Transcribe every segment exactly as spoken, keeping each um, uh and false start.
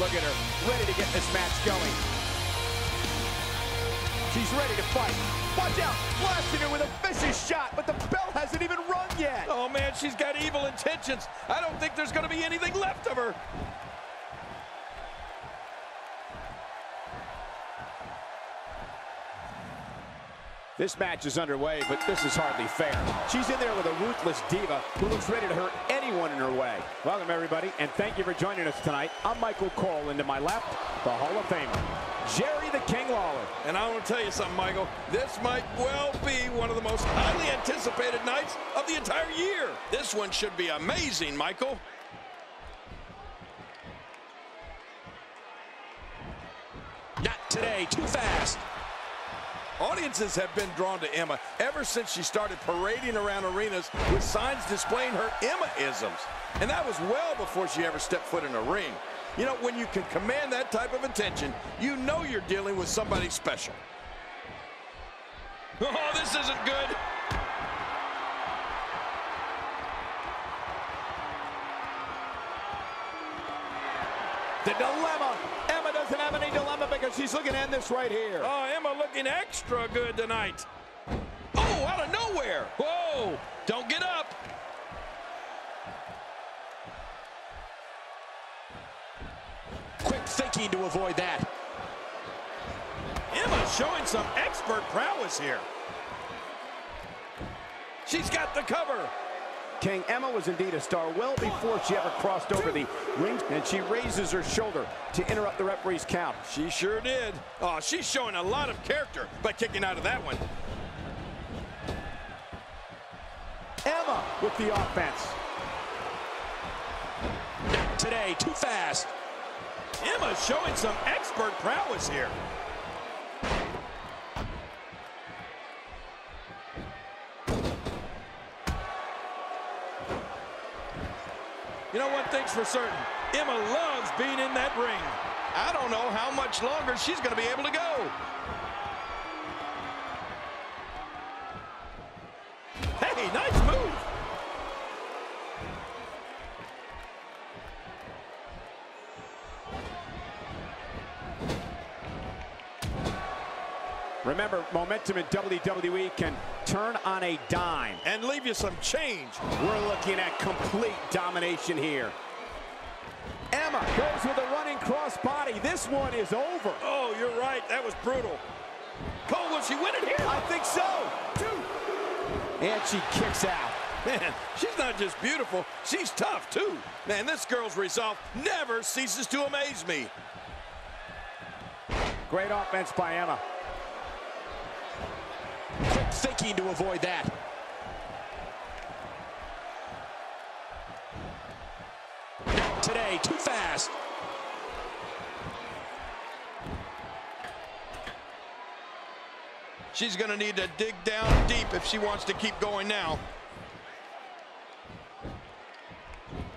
look at her, ready to get this match going. She's ready to fight. Watch out, blasting her with a vicious shot, but the bell hasn't even rung yet. Oh man, she's got evil intentions. I don't think there's gonna be anything left of her. This match is underway, but this is hardly fair. She's in there with a ruthless diva who looks ready to hurt anyone in her way. Welcome, everybody, and thank you for joining us tonight. I'm Michael Cole, and to my left, the Hall of Famer, Jerry the King Lawler. And I want to tell you something, Michael. This might well be one of the most highly anticipated nights of the entire year. This one should be amazing, Michael. Not today, too fast. Audiences have been drawn to Emma ever since she started parading around arenas with signs displaying her Emma-isms. And that was well before she ever stepped foot in a ring. You know, when you can command that type of attention, you know you're dealing with somebody special. Oh, this isn't good. The dilemma. Emma doesn't have any dilemma because she's looking at this right here. Oh, Emma looking extra good tonight. Oh, out of nowhere. Whoa, don't get up. Quick thinking to avoid that. Emma showing some expert prowess here. She's got the cover. King, Emma was indeed a star well before she ever crossed over the ring, and she raises her shoulder to interrupt the referee's count. She sure did. Oh, she's showing a lot of character by kicking out of that one. Emma with the offense. Not today, too fast. Emma showing some expert prowess here. You know one thing's for certain, Emma loves being in that ring. I don't know how much longer she's gonna be able to go. Hey, nice move. Remember, momentum in W W E can turn on a dime. And leave you some change. We're looking at complete domination here. Emma goes with a running crossbody. This one is over. Oh, you're right. That was brutal. Cole, will she win it here? I think so. Two. And she kicks out. Man, she's not just beautiful, she's tough, too. Man, this girl's resolve never ceases to amaze me. Great offense by Emma. Thinking to avoid that. Not today, too fast. She's gonna need to dig down deep if she wants to keep going now.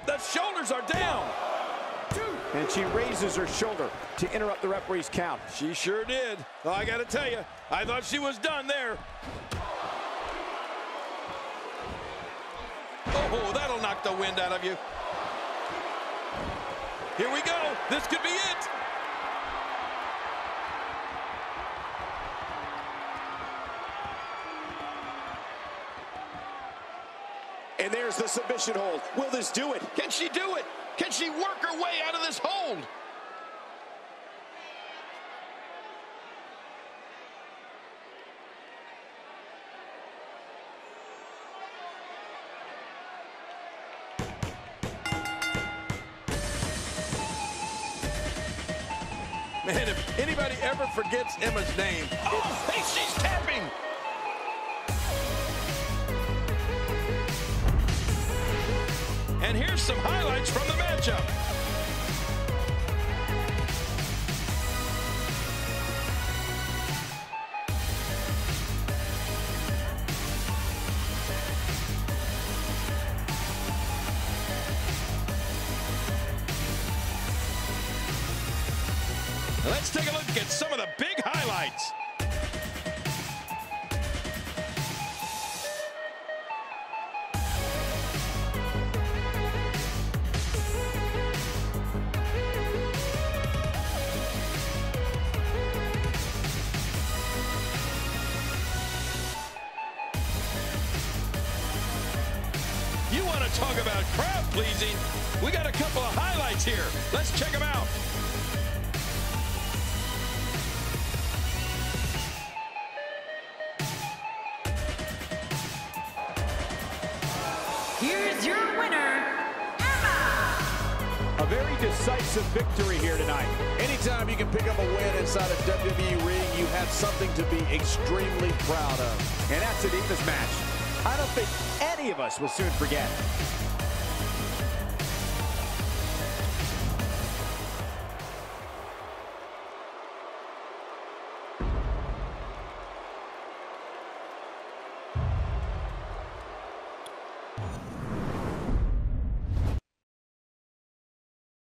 The shoulders are down. And she raises her shoulder to interrupt the referee's count. She sure did. Well, I gotta tell you, I thought she was done there. Oh, that'll knock the wind out of you. Here we go. This could be it. And there's the submission hold. Will this do it? Can she do it? Can she work her way out of this hold? Man, if anybody ever forgets Emma's name, oh, hey, she's tapping! And here's some highlights from the matchup. Now let's take a look at some of the big highlights. want to talk about crowd pleasing. We got a couple of highlights here. Let's check them out. Here's your winner, Emma. A very decisive victory here tonight. Anytime you can pick up a win inside a W W E ring, you have something to be extremely proud of. And that's it in this match. I don't think any of us will soon forget.